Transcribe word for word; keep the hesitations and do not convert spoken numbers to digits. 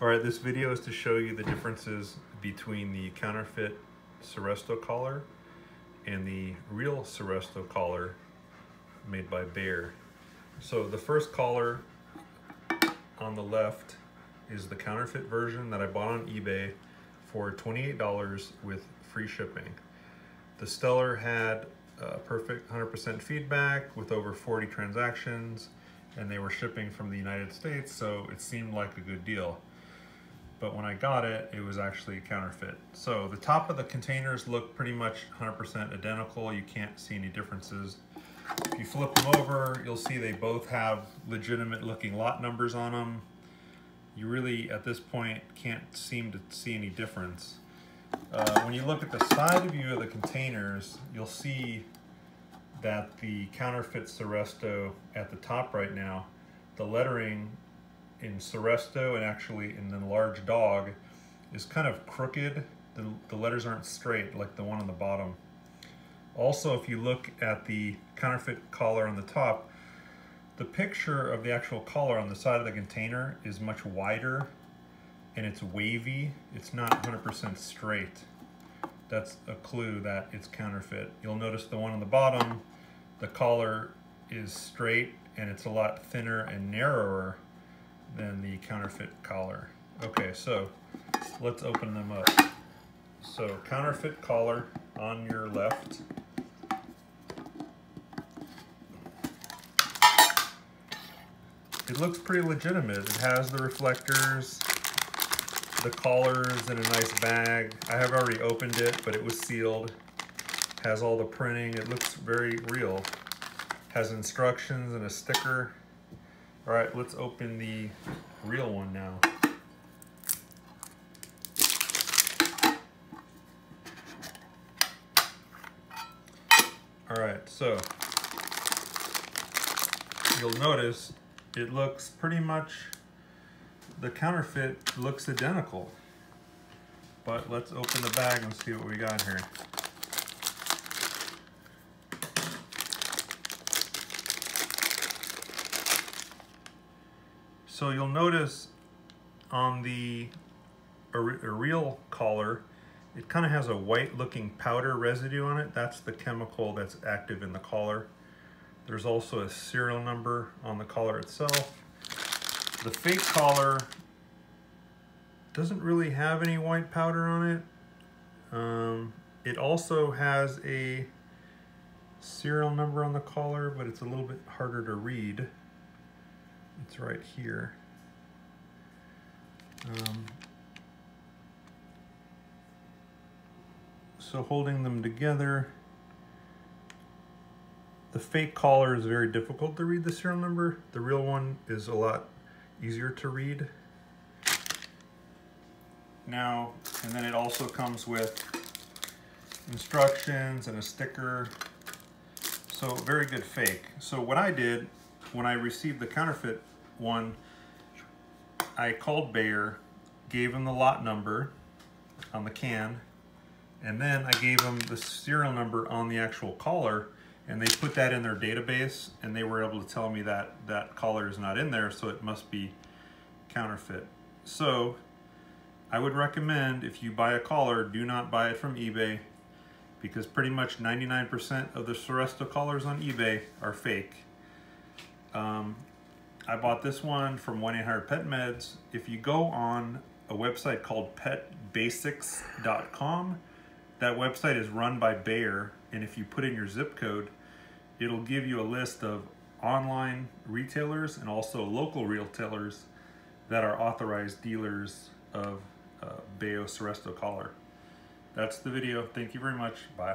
Alright, this video is to show you the differences between the counterfeit Seresto collar and the real Seresto collar made by Bayer. So the first collar on the left is the counterfeit version that I bought on eBay for twenty-eight dollars with free shipping. The Stellar had uh, perfect one hundred percent feedback with over forty transactions, and they were shipping from the United States, so it seemed like a good deal. But when I got it, it was actually counterfeit. So the top of the containers look pretty much one hundred percent identical. You can't see any differences. If you flip them over, you'll see they both have legitimate looking lot numbers on them. You really, at this point, can't seem to see any difference. Uh, when you look at the side view of the containers, you'll see that the counterfeit Seresto at the top right now, the lettering in Seresto and actually in the large dog is kind of crooked. The, the letters aren't straight like the one on the bottom. Also, if you look at the counterfeit collar on the top, the picture of the actual collar on the side of the container is much wider and it's wavy. It's not one hundred percent straight. That's a clue that it's counterfeit. You'll notice the one on the bottom, the collar is straight and it's a lot thinner and narrower than the counterfeit collar. Okay, so let's open them up. So counterfeit collar on your left. It looks pretty legitimate. It has the reflectors, the collars in a nice bag. I have already opened it, but it was sealed. Has all the printing. It looks very real. Has instructions and a sticker. All right, let's open the real one now. All right, so you'll notice it looks pretty much, the counterfeit looks identical. But let's open the bag and see what we got here. So you'll notice on the a, a real collar, it kind of has a white looking powder residue on it. That's the chemical that's active in the collar. There's also a serial number on the collar itself. The fake collar doesn't really have any white powder on it. Um, it also has a serial number on the collar, but it's a little bit harder to read. It's right here. Um, so holding them together, the fake collar is very difficult to read the serial number. The real one is a lot easier to read. Now, and then it also comes with instructions and a sticker. So very good fake. So what I did when I received the counterfeit one, I called Bayer, gave him the lot number on the can, and then I gave him the serial number on the actual collar, and they put that in their database, and they were able to tell me that that collar is not in there, so it must be counterfeit. So I would recommend, if you buy a collar, do not buy it from eBay, because pretty much ninety-nine percent of the Seresto collars on eBay are fake. Um, I bought this one from one eight hundred pet meds. If you go on a website called pet basics dot com, that website is run by Bayer, and if you put in your zip code, it'll give you a list of online retailers and also local retailers that are authorized dealers of uh, Bayer Seresto collar. That's the video. Thank you very much. Bye.